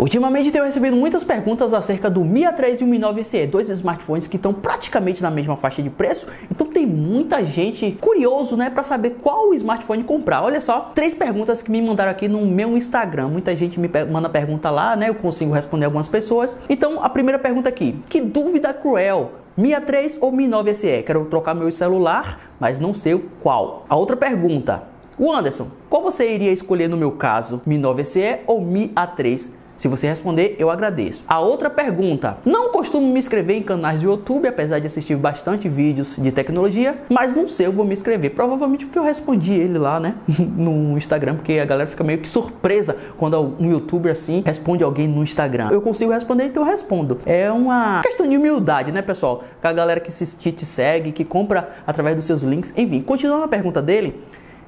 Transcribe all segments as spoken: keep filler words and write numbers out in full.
Ultimamente tenho recebido muitas perguntas acerca do Mi A três e o Mi nove S E, dois smartphones que estão praticamente na mesma faixa de preço, então tem muita gente curioso, né, para saber qual smartphone comprar. Olha só, três perguntas que me mandaram aqui no meu Instagram, muita gente me manda pergunta lá, né, eu consigo responder algumas pessoas. Então a primeira pergunta aqui, que dúvida cruel, Mi A três ou Mi nove S E? Quero trocar meu celular, mas não sei o qual. A outra pergunta, o Anderson, qual você iria escolher no meu caso, Mi nove S E ou Mi A três? Se você responder, eu agradeço. A outra pergunta, não costumo me inscrever em canais do YouTube, apesar de assistir bastante vídeos de tecnologia, mas não sei, eu vou me inscrever, provavelmente porque eu respondi ele lá, né, no Instagram, porque a galera fica meio que surpresa quando um youtuber assim responde alguém no Instagram. Eu consigo responder, então eu respondo. É uma questão de humildade, né, pessoal, com a galera que, se, que te segue, que compra através dos seus links, enfim. Continuando a pergunta dele,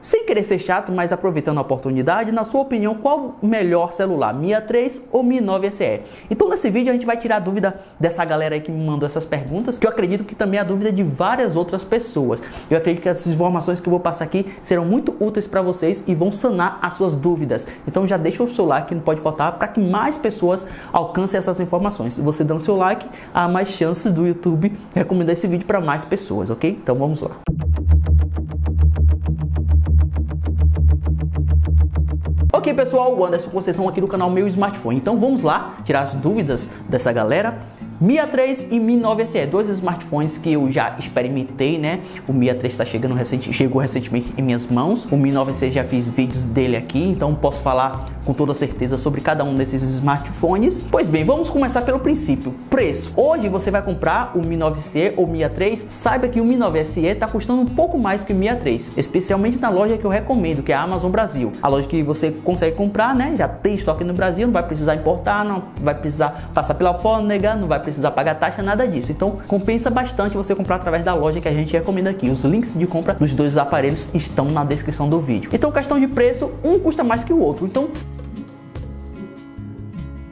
sem querer ser chato, mas aproveitando a oportunidade, na sua opinião, qual o melhor celular, Mi A três ou Mi nove S E? Então nesse vídeo a gente vai tirar a dúvida dessa galera aí que me mandou essas perguntas, que eu acredito que também é a dúvida de várias outras pessoas. Eu acredito que essas informações que eu vou passar aqui serão muito úteis para vocês e vão sanar as suas dúvidas. Então já deixa o seu like, não pode faltar, para que mais pessoas alcancem essas informações. Se você dando seu like, há mais chance do YouTube recomendar esse vídeo para mais pessoas, ok? Então vamos lá. Ok, pessoal, o Anderson Conceição aqui do canal Meu Smartphone. Então vamos lá tirar as dúvidas dessa galera. Mi A três e Mi nove S E, dois smartphones que eu já experimentei, né? O Mi A três tá chegando recente, chegou recentemente em minhas mãos. O Mi nove S E já fiz vídeos dele aqui, então posso falar com toda certeza sobre cada um desses smartphones. Pois bem, vamos começar pelo princípio, preço. Hoje você vai comprar o Mi nove S E ou Mi A três, saiba que o Mi nove S E tá custando um pouco mais que o Mi A três, especialmente na loja que eu recomendo, que é a Amazon Brasil. A loja que você consegue comprar, né? Já tem estoque no Brasil, não vai precisar importar, não vai precisar passar pela alfândega, não vai precisar precisar pagar taxa, nada disso. Então compensa bastante você comprar através da loja que a gente recomenda aqui. Os links de compra dos dois aparelhos estão na descrição do vídeo. Então, questão de preço, um custa mais que o outro. Então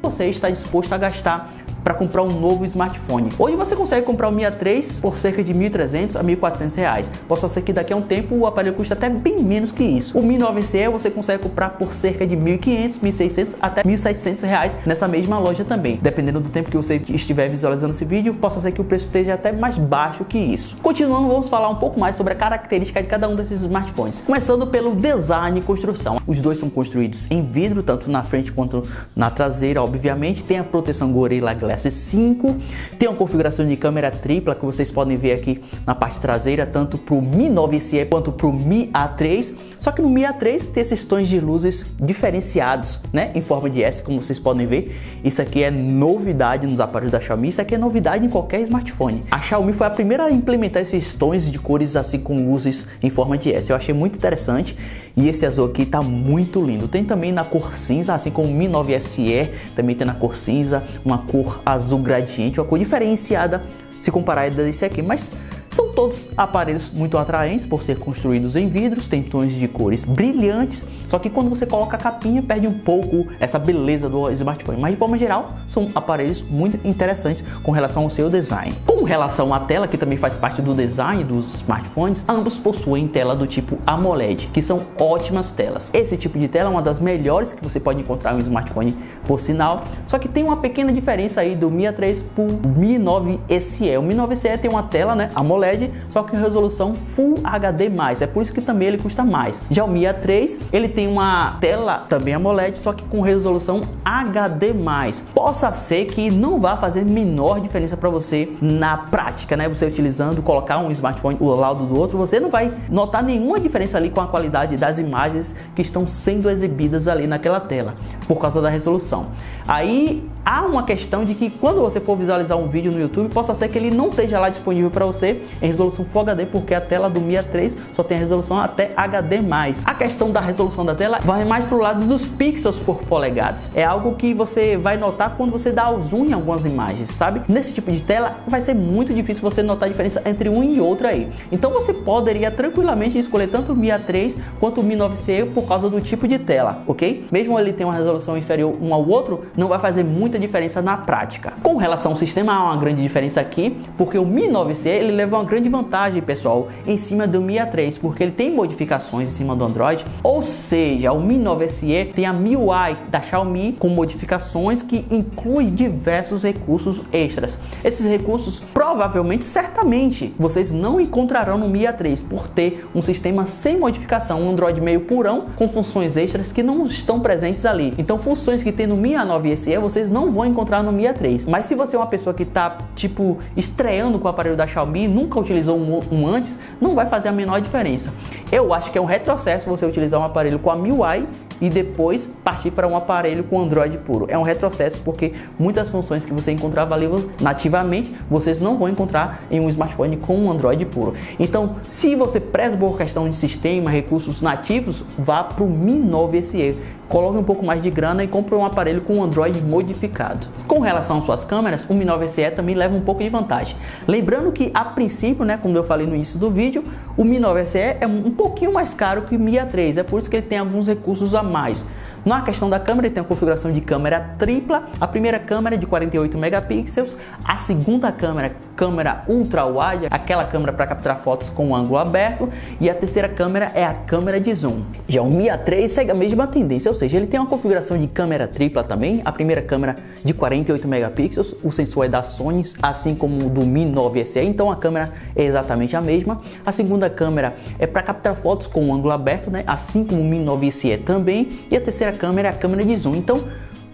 você está disposto a gastar para comprar um novo smartphone. Hoje você consegue comprar o Mi A três por cerca de mil e trezentos a mil e quatrocentos reais. Pode ser que daqui a um tempo o aparelho custa até bem menos que isso. O Mi nove S E você consegue comprar por cerca de mil e quinhentos, mil e seiscentos até mil e setecentos reais nessa mesma loja também. Dependendo do tempo que você estiver visualizando esse vídeo, pode ser que o preço esteja até mais baixo que isso. Continuando, vamos falar um pouco mais sobre a característica de cada um desses smartphones. Começando pelo design e construção. Os dois são construídos em vidro, tanto na frente quanto na traseira, obviamente. Tem a proteção Gorilla Glass cinco, tem uma configuração de câmera tripla que vocês podem ver aqui na parte traseira, tanto para o Mi nove S E quanto para o Mi A três, só que no Mi A três tem esses tons de luzes diferenciados, né, em forma de S, como vocês podem ver. Isso aqui é novidade nos aparelhos da Xiaomi, isso aqui é novidade em qualquer smartphone. A Xiaomi foi a primeira a implementar esses tons de cores assim com luzes em forma de S, eu achei muito interessante. E esse azul aqui tá muito lindo. Tem também na cor cinza, assim como o Mi nove S E também tem na cor cinza, uma cor azul gradiente, uma cor diferenciada se comparar a esse aqui, mas são todos aparelhos muito atraentes por ser construídos em vidros, tem tons de cores brilhantes, só que quando você coloca a capinha perde um pouco essa beleza do smartphone, mas de forma geral são aparelhos muito interessantes com relação ao seu design. Com relação à tela, que também faz parte do design dos smartphones, ambos possuem tela do tipo AMOLED, que são ótimas telas. Esse tipo de tela é uma das melhores que você pode encontrar em um smartphone, por sinal, só que tem uma pequena diferença aí do Mi A três para o Mi nove S E. O Mi nove S E tem uma tela, né, AMOLED, só que em resolução Full H D mais, é por isso que também ele custa mais. Já o Mi A três, ele tem uma tela também AMOLED, só que com resolução H D mais. Possa ser que não vá fazer menor diferença para você na prática, né? Você utilizando, colocar um smartphone do lado do outro, você não vai notar nenhuma diferença ali com a qualidade das imagens que estão sendo exibidas ali naquela tela, por causa da resolução. Aí há uma questão de que quando você for visualizar um vídeo no YouTube, possa ser que ele não esteja lá disponível para você em resolução Full H D, porque a tela do Mi A três só tem a resolução até H D mais. A questão da resolução da tela vai mais para o lado dos pixels por polegadas. É algo que você vai notar quando você dá o zoom em algumas imagens, sabe? Nesse tipo de tela vai ser muito difícil você notar a diferença entre um e outro aí. Então você poderia tranquilamente escolher tanto o Mi A três quanto o Mi nove S E por causa do tipo de tela, ok? Mesmo ele tem uma resolução inferior um ao outro, não vai fazer muita diferença na prática. Com relação ao sistema, há uma grande diferença aqui, porque o Mi nove S E ele leva uma grande vantagem, pessoal, em cima do Mi A três, porque ele tem modificações em cima do Android, ou seja, o Mi nove S E tem a M I U I da Xiaomi com modificações que inclui diversos recursos extras. Esses recursos provavelmente, certamente, vocês não encontrarão no Mi A três, por ter um sistema sem modificação, um Android meio purão, com funções extras que não estão presentes ali. Então funções que tem no Mi nove S E vocês não vão encontrar no Mi A três. Mas se você é uma pessoa que tá tipo estreando com o aparelho da Xiaomi, nunca utilizou um, um antes, não vai fazer a menor diferença. Eu acho que é um retrocesso você utilizar um aparelho com a M I U I e depois partir para um aparelho com Android puro. É um retrocesso porque muitas funções que você encontrava ali nativamente, vocês não vão encontrar em um smartphone com um Android puro. Então, se você preza por questão de sistema, recursos nativos, vá para o Mi nove S E. Coloque um pouco mais de grana e compre um aparelho com Android modificado. Com relação às suas câmeras, o Mi nove S E também leva um pouco de vantagem. Lembrando que, a princípio, né, como eu falei no início do vídeo, o Mi nove S E é um pouquinho mais caro que o Mi A três, é por isso que ele tem alguns recursos a mais. Na questão da câmera, ele tem a configuração de câmera tripla, a primeira câmera de quarenta e oito megapixels, a segunda câmera, câmera ultra wide, aquela câmera para capturar fotos com ângulo aberto, e a terceira câmera é a câmera de zoom. Já o Mi A três segue a mesma tendência, ou seja, ele tem uma configuração de câmera tripla também, a primeira câmera de quarenta e oito megapixels, o sensor é da Sony, assim como o do Mi nove S E, então a câmera é exatamente a mesma. A segunda câmera é para capturar fotos com ângulo aberto, né? Assim como o Mi nove S E também, e a terceira a câmera é a câmera de zoom. Então,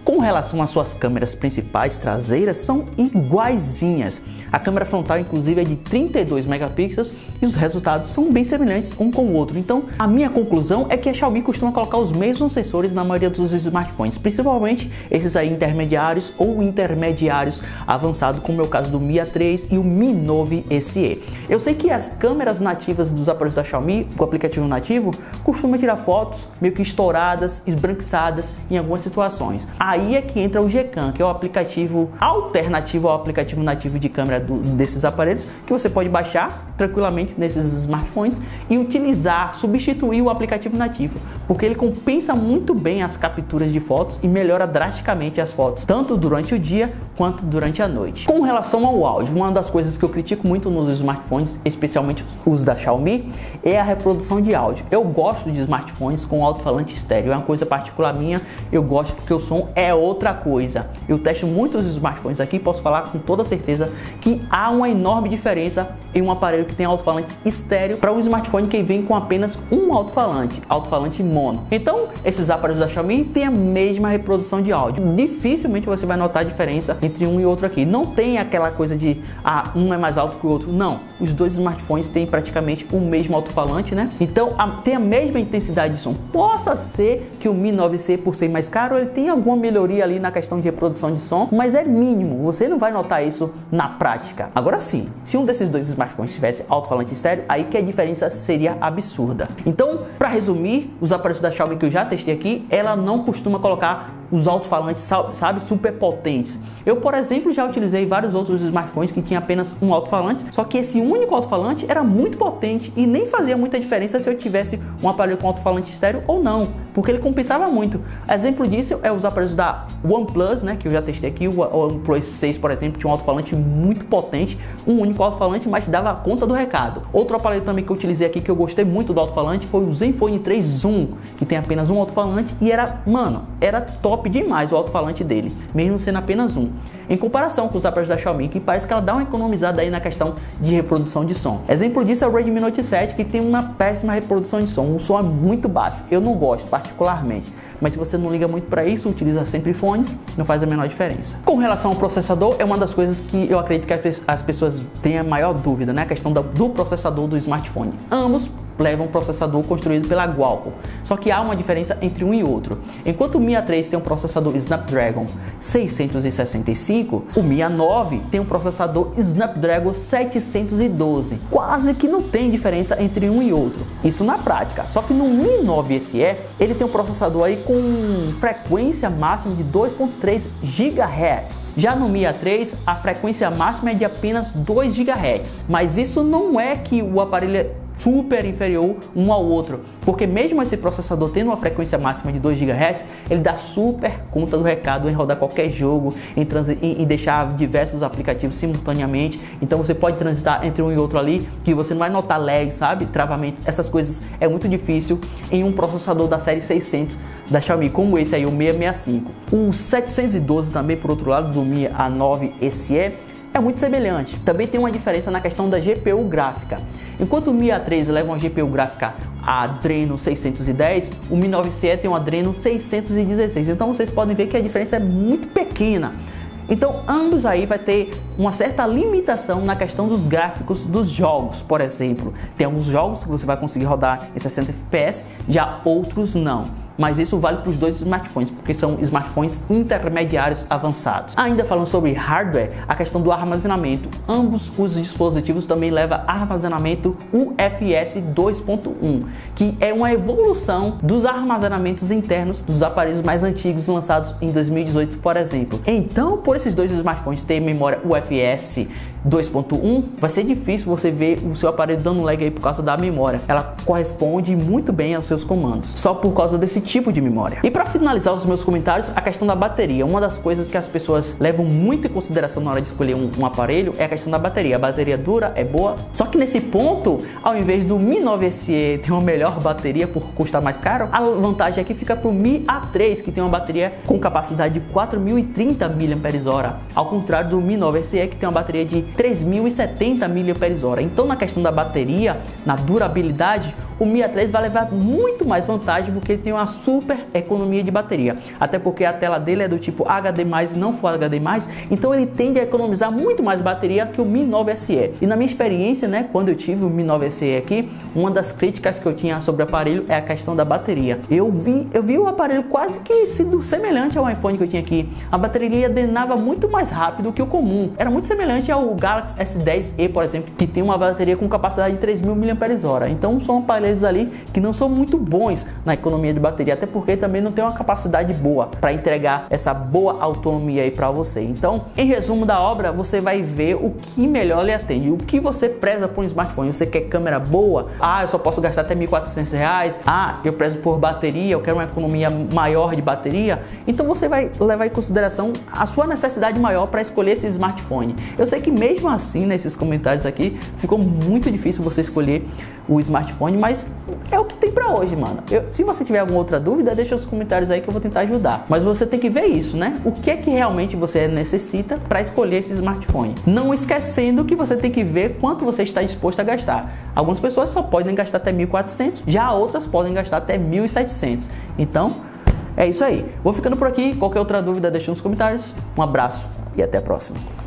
com relação às suas câmeras principais traseiras, são iguaizinhas. A câmera frontal, inclusive, é de trinta e dois megapixels e os resultados são bem semelhantes um com o outro. Então, a minha conclusão é que a Xiaomi costuma colocar os mesmos sensores na maioria dos smartphones, principalmente esses aí intermediários ou intermediários avançados, como é o caso do Mi A três e o Mi nove S E. Eu sei que as câmeras nativas dos aparelhos da Xiaomi, com o aplicativo nativo, costuma tirar fotos meio que estouradas, esbranquiçadas em algumas situações. Aí é que entra o Gcam, que é o aplicativo alternativo ao aplicativo nativo de câmera do, desses aparelhos, que você pode baixar tranquilamente nesses smartphones e utilizar, substituir o aplicativo nativo, porque ele compensa muito bem as capturas de fotos e melhora drasticamente as fotos, tanto durante o dia quanto durante a noite. Com relação ao áudio, uma das coisas que eu critico muito nos smartphones, especialmente os da Xiaomi, é a reprodução de áudio. Eu gosto de smartphones com alto-falante estéreo, é uma coisa particular minha, eu gosto porque o som é É outra coisa. Eu testo muitos smartphones aqui, posso falar com toda certeza que há uma enorme diferença em um aparelho que tem alto-falante estéreo para um smartphone que vem com apenas um alto-falante, alto-falante mono. Então, esses aparelhos da Xiaomi têm a mesma reprodução de áudio. Dificilmente você vai notar a diferença entre um e outro aqui. Não tem aquela coisa de ah, um é mais alto que o outro. Não. Os dois smartphones têm praticamente o mesmo alto-falante, né? Então, a, tem a mesma intensidade de som. Possa ser que o Mi nove S E, por ser mais caro, ele tenha alguma melhoria ali na questão de reprodução de som, mas é mínimo, você não vai notar isso na prática. Agora sim, se um desses dois smartphones tivesse alto-falante estéreo, aí que a diferença seria absurda. Então, para resumir, os aparelhos da Xiaomi que eu já testei aqui, ela não costuma colocar os alto-falantes, sabe, super potentes. Eu, por exemplo, já utilizei vários outros smartphones que tinha apenas um alto-falante, só que esse único alto-falante era muito potente e nem fazia muita diferença se eu tivesse um aparelho com alto-falante estéreo ou não, porque ele compensava muito. Exemplo disso é os aparelhos da OnePlus, né, que eu já testei aqui, o OnePlus seis, por exemplo, tinha um alto-falante muito potente, um único alto-falante, mas dava conta do recado. Outro aparelho também que eu utilizei aqui, que eu gostei muito do alto-falante, foi o ZenFone três Zoom, que tem apenas um alto-falante e era, mano, era top demais o alto-falante dele, mesmo sendo apenas um, em comparação com os aparelhos da Xiaomi, que parece que ela dá uma economizada aí na questão de reprodução de som. Exemplo disso é o Redmi Note sete, que tem uma péssima reprodução de som, o som é muito baixo, eu não gosto particularmente, mas se você não liga muito para isso, utiliza sempre fones, não faz a menor diferença. Com relação ao processador, é uma das coisas que eu acredito que as pessoas têm a maior dúvida, né? A questão do processador do smartphone. Ambos leva um processador construído pela Qualcomm, só que há uma diferença entre um e outro. Enquanto o Mi A três tem um processador Snapdragon seiscentos e sessenta e cinco, o Mi A nove tem um processador Snapdragon setecentos e doze. Quase que não tem diferença entre um e outro, isso na prática. Só que no Mi nove S E ele tem um processador aí com frequência máxima de dois vírgula três gigahertz. Já no Mi A três a frequência máxima é de apenas dois gigahertz, mas isso não é que o aparelho super inferior um ao outro, porque mesmo esse processador tendo uma frequência máxima de dois gigahertz, ele dá super conta do recado em rodar qualquer jogo, em, em, em deixar diversos aplicativos simultaneamente. Então você pode transitar entre um e outro ali, que você não vai notar lag, sabe, travamento, essas coisas é muito difícil em um processador da série seiscentos da Xiaomi, como esse aí, o seis seis cinco. O setecentos e doze também, por outro lado, do Mi A nove S E, é muito semelhante. Também tem uma diferença na questão da G P U gráfica. Enquanto o Mi A três leva uma G P U gráfica a Adreno seiscentos e dez, o Mi nove S E tem um Adreno seiscentos e dezesseis. Então vocês podem ver que a diferença é muito pequena. Então ambos aí vai ter uma certa limitação na questão dos gráficos dos jogos, por exemplo. Tem alguns jogos que você vai conseguir rodar em sessenta F P S, já outros não. Mas isso vale para os dois smartphones, porque são smartphones intermediários avançados. Ainda falando sobre hardware, a questão do armazenamento. Ambos os dispositivos também levam armazenamento U F S dois ponto um, que é uma evolução dos armazenamentos internos dos aparelhos mais antigos lançados em dois mil e dezoito, por exemplo. Então, por esses dois smartphones terem memória U F S dois ponto um, vai ser difícil você ver o seu aparelho dando lag aí por causa da memória. Ela corresponde muito bem aos seus comandos, só por causa desse tipo de memória. E para finalizar os meus comentários, a questão da bateria. Uma das coisas que as pessoas levam muito em consideração na hora de escolher um, um aparelho é a questão da bateria. A bateria dura, é boa, só que nesse ponto, ao invés do Mi nove S E ter uma melhor bateria por custar mais caro, a vantagem aqui fica para o Mi A três, que tem uma bateria com capacidade de quatro mil e trinta miliampères-hora, ao contrário do Mi nove S E, que tem uma bateria de três mil e setenta miliampères-hora. Então, na questão da bateria, na durabilidade, o Mi A três vai levar muito mais vantagem, porque ele tem uma super economia de bateria. Até porque a tela dele é do tipo H D mais, e não Full H D mais, então ele tende a economizar muito mais bateria que o Mi nove S E. E na minha experiência, né, quando eu tive o Mi nove S E aqui, uma das críticas que eu tinha sobre o aparelho é a questão da bateria. Eu vi, eu vi o aparelho quase que sendo semelhante ao iPhone que eu tinha aqui. A bateria drenava muito mais rápido que o comum. Era muito semelhante ao Galaxy S dez e, por exemplo, que tem uma bateria com capacidade de três mil miliampères-hora. Então são aparelhos ali que não são muito bons na economia de bateria, até porque também não tem uma capacidade boa para entregar essa boa autonomia aí para você. Então, em resumo da obra, você vai ver o que melhor lhe atende, o que você preza por um smartphone. Você quer câmera boa? Ah, eu só posso gastar até mil e quatrocentos reais. Ah, eu prezo por bateria, eu quero uma economia maior de bateria. Então você vai levar em consideração a sua necessidade maior para escolher esse smartphone. Eu sei que mesmo assim, nesses comentários aqui, ficou muito difícil você escolher o smartphone, mas é o que tem para hoje, mano. Eu, se você tiver alguma outra dúvida, deixa os comentários aí que eu vou tentar ajudar. Mas você tem que ver isso, né? O que é que realmente você necessita para escolher esse smartphone. Não esquecendo que você tem que ver quanto você está disposto a gastar. Algumas pessoas só podem gastar até mil e quatrocentos, já outras podem gastar até mil e setecentos. Então, é isso aí. Vou ficando por aqui. Qualquer outra dúvida, deixa nos comentários. Um abraço e até a próxima.